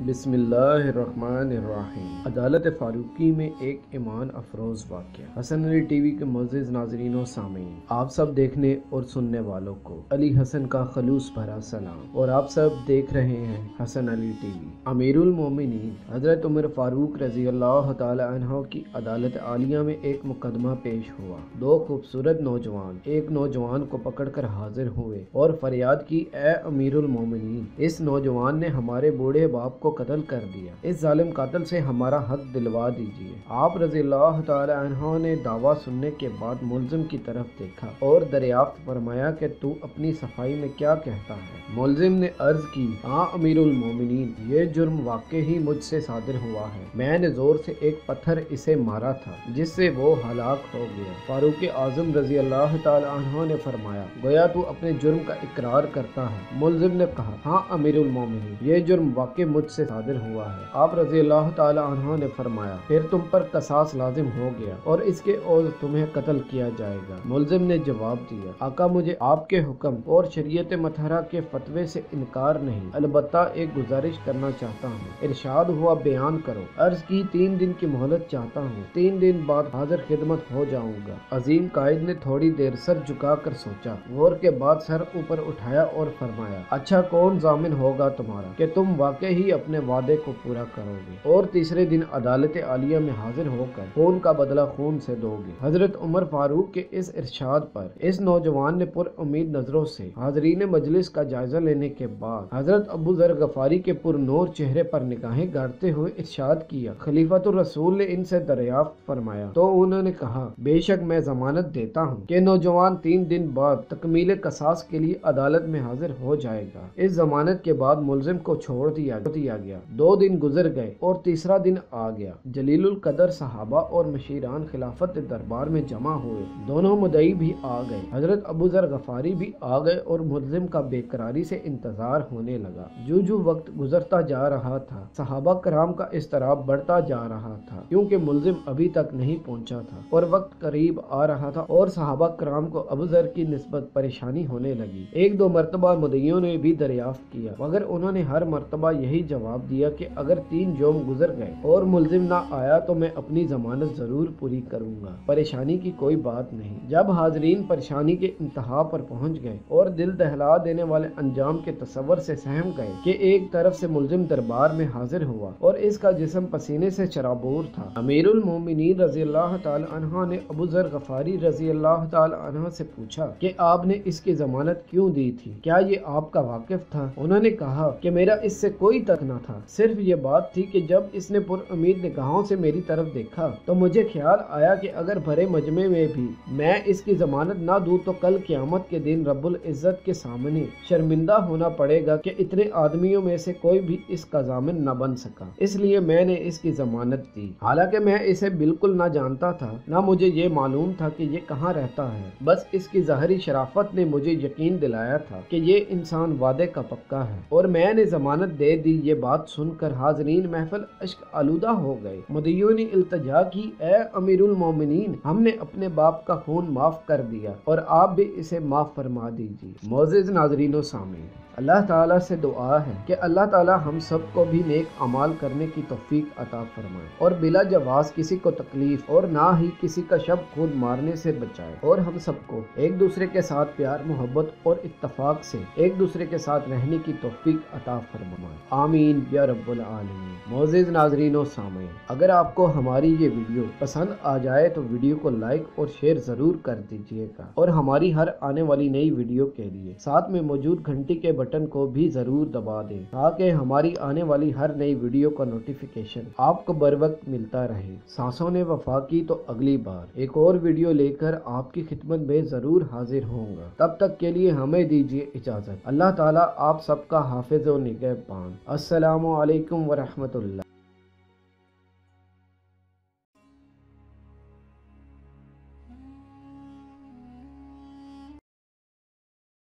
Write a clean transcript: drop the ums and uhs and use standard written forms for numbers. बिस्मिल्लाहिर्रहमानिर्रहीम। अदालत फारूकी में एक ईमान अफरोज वाक़या। हसन अली टीवी के मोअज़्ज़िज़ नाज़रीनो सामीन, आप सब देखने और सुनने वालों को अली हसन का खलूस भरा सलाम। और आप सब देख रहे हैं हसन अली टीवी। अमीरुल मोमिनीन हजरत उमर फारूक रजी अल्लाह तआला अन्हु की अदालत आलिया में एक मुकदमा पेश हुआ। दो खूबसूरत नौजवान एक नौजवान को पकड़ कर हाजिर हुए और फरियाद की, ए अमीरुल मोमिनीन, इस नौजवान ने हमारे बूढ़े बाप को कत्ल कर दिया, इस जालिम कातिल से हमारा हक दिलवा दीजिए। आप रज़ियल्लाहु तआला अन्हु ने दावा सुनने के बाद मुल्ज़िम की तरफ देखा और दरियाफ्त फरमाया कि तू अपनी सफाई में क्या कहता है। मुल्ज़िम ने अर्ज की, हाँ अमीरुल मोमिनीन, ये जुर्म वाकई ही मुझसे सादिर हुआ है। मैंने जोर से एक पत्थर इसे मारा था जिससे वो हलाक हो गया। फारूक आज़म रज़ियल्लाहु तआला अन्हु ने फरमाया, गोया तू अपने जुर्म का इकरार करता है। मुल्ज़िम ने कहा, हाँ अमीरुल मोमिनीन, ये जुर्म वाकई मुझसे सादिर हुआ है। आप रज़ियल्लाहु तआला अन्हु ने फरमाया, फिर तुम पर कसास लाजिम हो गया और इसके और तुम्हें कत्ल किया जाएगा। मुल्ज़िम ने जवाब दिया, आका मुझे आपके हुक्म और शरीयत मतहरा के फतवे से इनकार नहीं, अलबत्ता एक गुजारिश करना चाहता हूँ। इरशाद हुआ, बयान करो। अर्ज की, 3 दिन की मोहलत चाहता हूँ, 3 दिन बाद हाजिर खिदमत हो जाऊँगा। अजीम कायद ने थोड़ी देर सर झुका कर सोचा, गौर के बाद सर ऊपर उठाया और फरमाया, अच्छा कौन जामिन होगा तुम्हारा कि तुम वाकई ही अपने वादे को पूरा करोगे। और तीसरे दिन अदालत आलिया में हाजिर होकर खून का बदला खून से दोगे। हजरत उमर फारूक के इस इरशाद पर इस नौजवान ने पुर उम्मीद नजरों से हाजरीन मजलिस का जायजा लेने के बाद हजरत अबू जर गफारी के पुरनूर चेहरे पर निगाहें गाड़ते हुए इरशाद किया। खलीफतुर्रसूल ने इनसे दरियाफ्त फरमाया तो उन्होंने कहा, बेशक मैं जमानत देता हूँ कि नौजवान 3 दिन बाद तकमील कसास के लिए अदालत में हाजिर हो जाएगा। इस जमानत के बाद मुलजिम को छोड़ दिया गया। 2 दिन गुजर गए और तीसरा दिन आ गया। जलीलुल कदर सहाबा और मशीरान खिलाफत दरबार में जमा हुए। दोनों मुद्दई भी आ गए। हजरत अबू जर गफारी भी आ गए और मुल्ज़िम का बेकरारी से इंतजार होने लगा। जो जो वक्त गुजरता जा रहा था सहाबा कराम का इस्तराब बढ़ता जा रहा था, क्योंकि मुल्ज़िम अभी तक नहीं पहुँचा था और वक्त करीब आ रहा था और सहाबा कराम को अबू जर की निस्बत परेशानी होने लगी। 1-2 मरतबा मुद्दईयों ने भी दरियाफ्त किया, मगर उन्होंने हर मरतबा यही जवाब दिया कि अगर 3 जोम गुजर गए और मुल्जिम ना आया तो मैं अपनी जमानत जरूर पूरी करूंगा, परेशानी की कोई बात नहीं। जब हाजरीन परेशानी के इंतहा पर पहुंच गए और दिल दहला देने वाले अंजाम के तस्वर से सहम गए कि एक तरफ से मुल्जिम दरबार में हाजिर हुआ और इसका जिस्म पसीने से शराबोर था। अमीरुल मोमिनीन रज़ियल्लाहु तआला अन्हु ने अबू जर गफारी रज़ियल्लाहु तआला अन्हु से पूछा कि आपने इसकी जमानत क्यों दी थी, क्या ये आपका वाकिफ था? उन्होंने कहा कि मेरा इससे कोई तक न था, सिर्फ ये बात थी कि जब इसने पुर उम्मीद निगाहों से मेरी तरफ देखा तो मुझे ख्याल आया कि अगर भरे मजमे में भी मैं इसकी जमानत ना दूं तो कल क़यामत के दिन रब्बुल इज़्ज़त के सामने शर्मिंदा होना पड़ेगा कि इतने आदमियों में से कोई भी इसका जामिन न बन सका, इसलिए मैंने इसकी जमानत दी। हालांकि मैं इसे बिल्कुल ना जानता था, ना मुझे ये मालूम था कि ये कहाँ रहता है, बस इसकी ज़ाहरी शराफत ने मुझे यकीन दिलाया था कि ये इंसान वादे का पक्का है और मैंने जमानत दे दी। ये बात सुनकर हाजरीन महफिल अश्क आलूदा हो गए। मुद्दईयों ने इल्तिजा की, ए अमीरुल मोमिनीन, हमने अपने बाप का खून माफ कर दिया और आप भी इसे माफ फरमा दीजिए। मोअज़्ज़िज़ नाज़रीनो सामीन, अल्लाह ताला से दुआ है कि अल्लाह ताला हम सब को भी नेक अमाल करने की तौफीक अता फरमाए और बिला जवाज़ किसी को तकलीफ और ना ही किसी का शब खून मारने से बचाए, और हम सबको एक दूसरे के साथ प्यार मोहब्बत और इत्तफाक से एक दूसरे के साथ रहने की तौफीक अता फरमाए, आमीन या रब्बुल आलमीन। मोअज़्ज़िज़ नाज़रीनो सामीन, अगर आपको हमारी ये वीडियो पसंद आ जाए तो वीडियो को लाइक और शेयर ज़रूर कर दीजिएगा और हमारी हर आने वाली नई वीडियो के लिए साथ में मौजूद घंटी के बटन को भी जरूर दबा दें ताकि हमारी आने वाली हर नई वीडियो का नोटिफिकेशन आपको बर वक्त मिलता रहे। सांसों ने वफा की तो अगली बार एक और वीडियो लेकर आपकी खिदमत में जरूर हाजिर होऊंगा। तब तक के लिए हमें दीजिए इजाजत। अल्लाह ताला आप सबका हाफिज और निगहबान। अस्सलामु अलैकुम वरहमतुल्लाह।